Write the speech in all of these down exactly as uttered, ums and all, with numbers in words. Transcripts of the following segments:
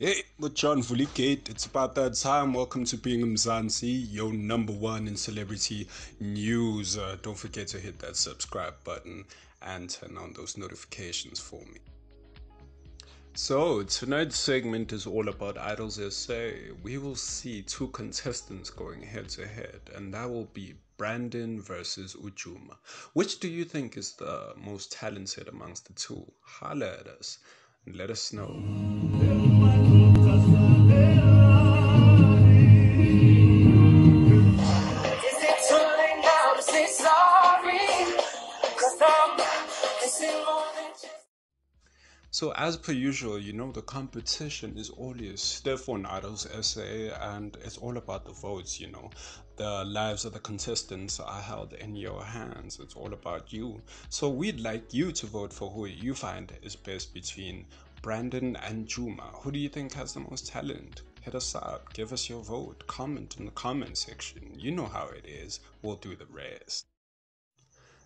Hey, with John Fulikate, it's about that time. Welcome to Being Mzansi, your number one in celebrity news. Uh, don't forget to hit that subscribe button and turn on those notifications for me. So, tonight's segment is all about Idols S A. We will see two contestants going head to head, and that will be Brandon versus Jooma. Which do you think is the most talented amongst the two? Holla at us and let us know. So as per usual, you know, the competition is always stiff on Idols S A, and it's all about the votes, you know. The lives of the contestants are held in your hands. It's all about you. So we'd like you to vote for who you find is best between Brandon and Jooma. Who do you think has the most talent? Hit us up, give us your vote, comment in the comment section. You know how it is, we'll do the rest.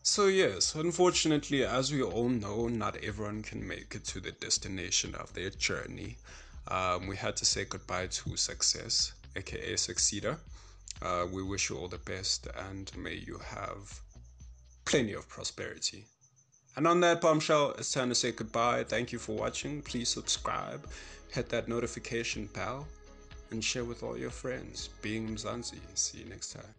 So yes, unfortunately, as we all know, not everyone can make it to the destination of their journey. Um, we had to say goodbye to success, aka Succeeder. Uh, we wish you all the best, and may you have plenty of prosperity. And on that bombshell, it's time to say goodbye. Thank you for watching. Please subscribe, hit that notification bell, and share with all your friends. Being Mzansi. See you next time.